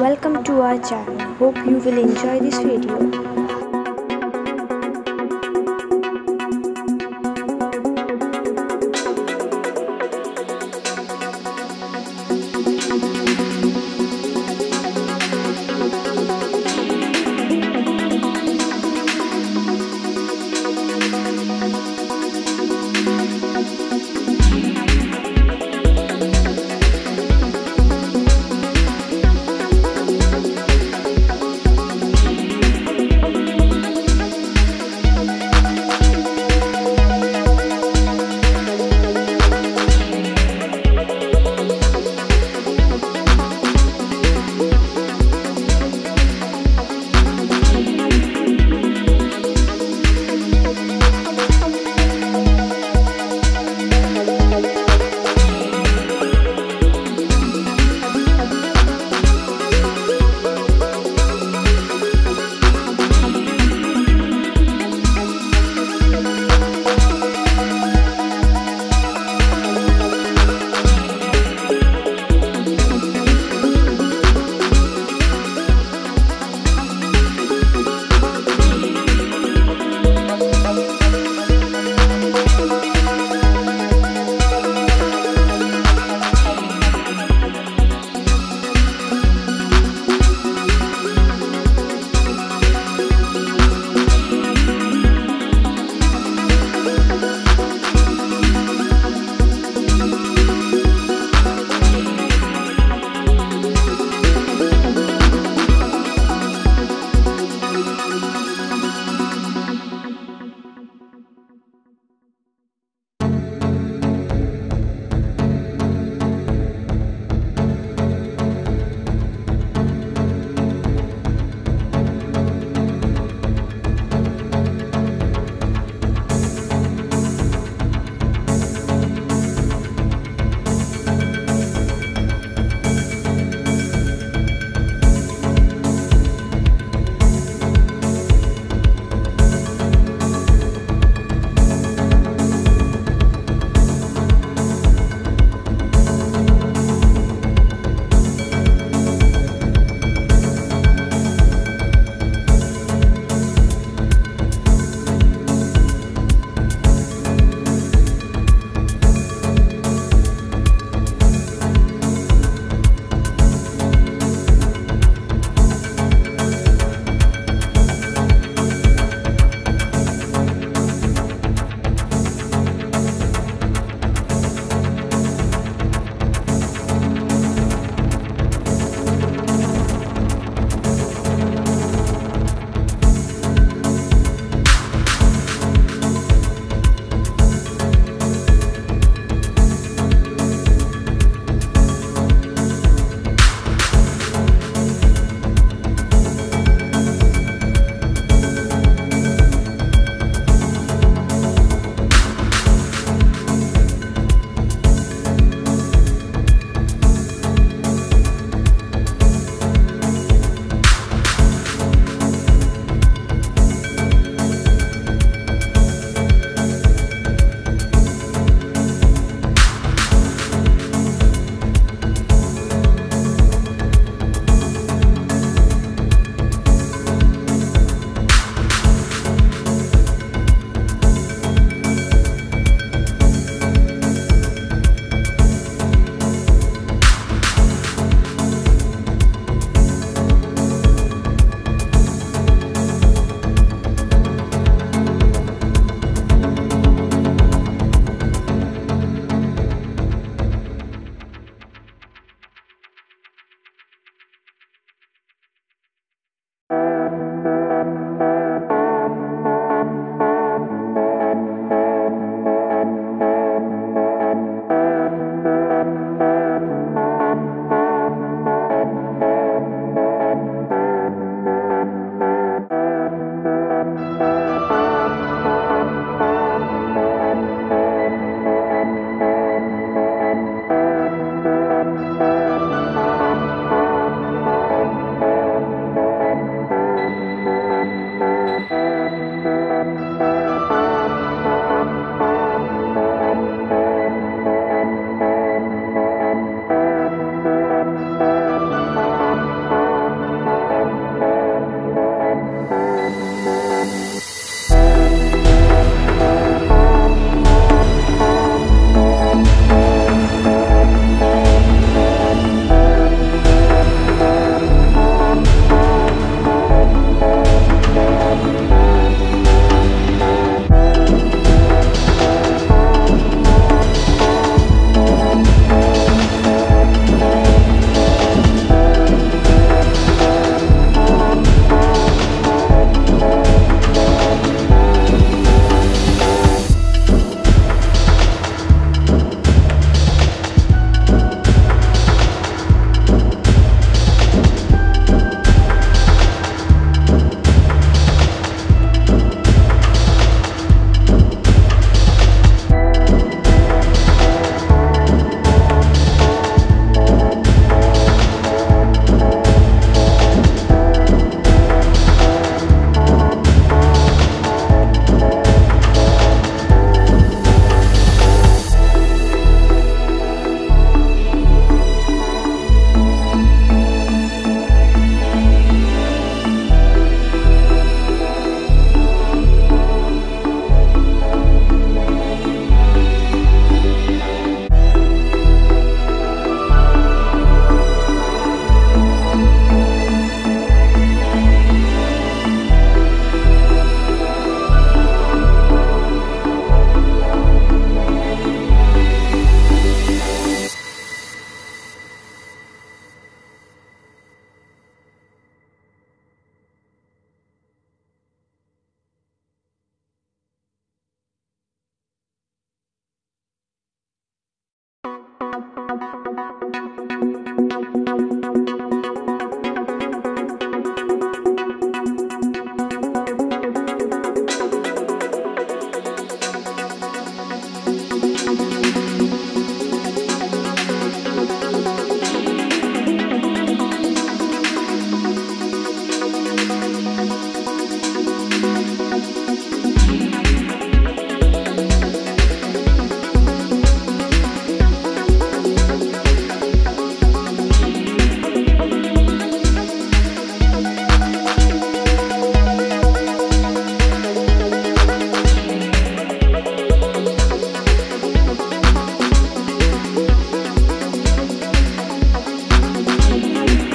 Welcome to our channel. Hope you will enjoy this video.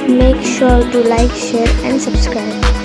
Make sure to like, share and subscribe.